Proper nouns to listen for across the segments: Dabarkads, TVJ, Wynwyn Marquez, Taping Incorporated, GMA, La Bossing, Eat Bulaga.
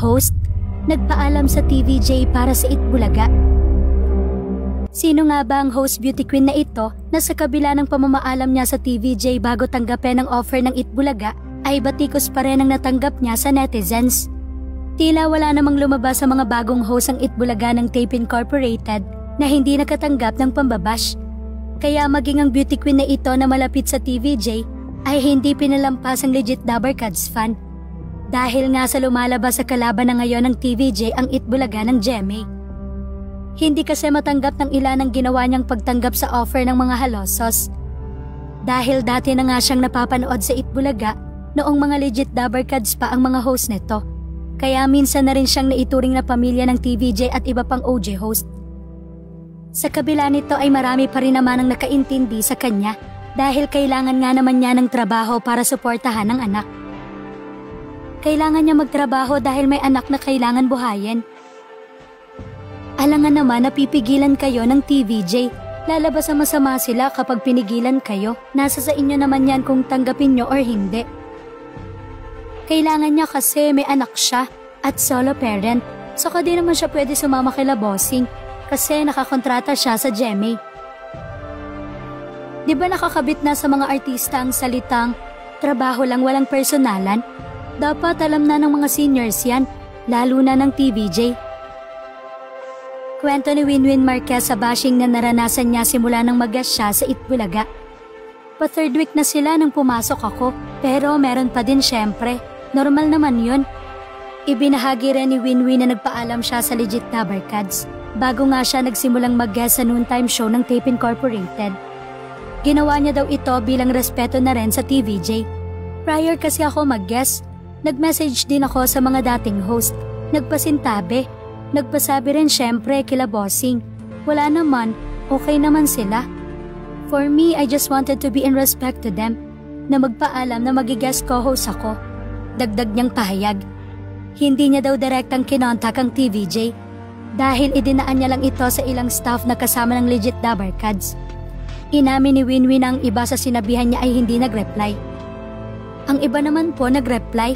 host, nagpaalam sa TVJ para sa Eat Bulaga. Sino nga ba ang host beauty queen na ito na sa kabila ng pamamaalam niya sa TVJ bago tanggapin ang offer ng Eat Bulaga ay batikos pa rin ang natanggap niya sa netizens? Tila wala namang lumabas sa mga bagong host ang Eat Bulaga ng Taping Incorporated na hindi nakatanggap ng pambabash. Kaya maging ang beauty queen na ito na malapit sa TVJ ay hindi pinalampas ang legit Dabarkads fan. Dahil nga sa lumalabas sa kalaban na ngayon ng TVJ ang Eat Bulaga ng GMA. Hindi kasi matanggap ng ilan ang ginawa niyang pagtanggap sa offer ng mga halosos. Dahil dati na nga siyang napapanood sa Eat Bulaga noong mga legit Dabarkads pa ang mga host nito. Kaya minsan na rin siyang naituring na pamilya ng TVJ at iba pang OJ host. Sa kabila nito ay marami pa rin naman ang nakaintindi sa kanya dahil kailangan nga naman niya ng trabaho para suportahan ang anak. Kailangan niya magtrabaho dahil may anak na kailangan buhayin. Alangan naman na pipigilan kayo ng TVJ, lalabas ang masama sila kapag pinigilan kayo, nasa sa inyo naman yan kung tanggapin nyo or hindi. Kailangan niya kasi may anak siya at solo parent, so di naman siya pwede sumama kay La Bossing kasi nakakontrata siya sa GMA. Di ba nakakabit na sa mga artista ang salitang trabaho lang walang personalan? Dapat alam na ng mga seniors yan, lalo na ng TVJ. Kwento ni Wynwyn Marquez sa bashing na naranasan niya simula nang mag-guest siya sa Eat Bulaga. Pa third week na sila nang pumasok ako, pero meron pa din syempre. Normal naman yun. Ibinahagi rin ni Wynwyn na nagpaalam siya sa legit Dabarkads bago nga siya nagsimulang mag-guest sa noontime show ng Taping Incorporated. Ginawa niya daw ito bilang respeto na rin sa TVJ. Prior kasi ako mag-guest, nag-message din ako sa mga dating host, nagpasintabi. Nagpasabi rin syempre kila Bossing, wala naman, okay naman sila. For me, I just wanted to be in respect to them, na magpaalam na magigest co-host ako. Dagdag niyang pahayag. Hindi niya daw direktang kinontak ang TVJ, dahil idinaan niya lang ito sa ilang staff na kasama ng legit Dabarkads. Inamin ni Wynwyn ang iba sa sinabihan niya ay hindi nag-reply. Ang iba naman po nag-reply.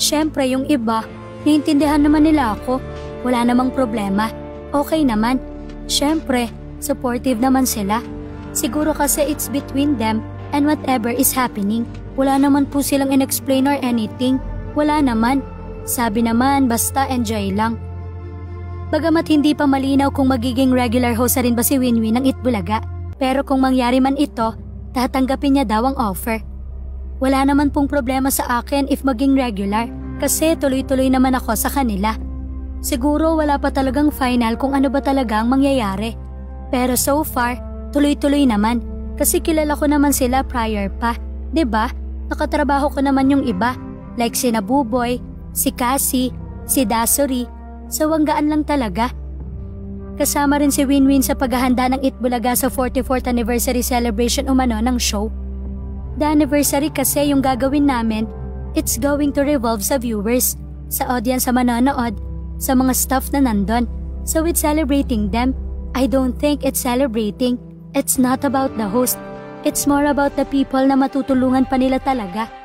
Syempre yung iba, naiintindihan naman nila ako. Wala namang problema, okay naman. Syempre, supportive naman sila. Siguro kasi it's between them and whatever is happening. Wala naman po silang in-explain or anything. Wala naman. Sabi naman, basta enjoy lang. Bagamat hindi pa malinaw kung magiging regular host rin ba si Wynwyn ng Eat Bulaga. Pero kung mangyari man ito, tatanggapin niya daw ang offer. Wala naman pong problema sa akin if maging regular kasi tuloy-tuloy naman ako sa kanila. Siguro wala pa talagang final kung ano ba talaga ang mangyayari. Pero so far, tuloy-tuloy naman. Kasi kilala ko naman sila prior pa. 'Di ba? Nakatrabaho ko naman yung iba. Like si Nabuboy, si Cassie, si Dasori. Sawanggaan lang talaga. Kasama rin si Wynwyn sa paghahanda ng Eat Bulaga sa 44th anniversary celebration umano ng show. The anniversary kasi yung gagawin namin, it's going to revolve sa viewers, sa audience sa manonood, sa mga staff na nandun. So it's celebrating them. I don't think it's celebrating. It's not about the host. It's more about the people na matutulungan pa nila talaga.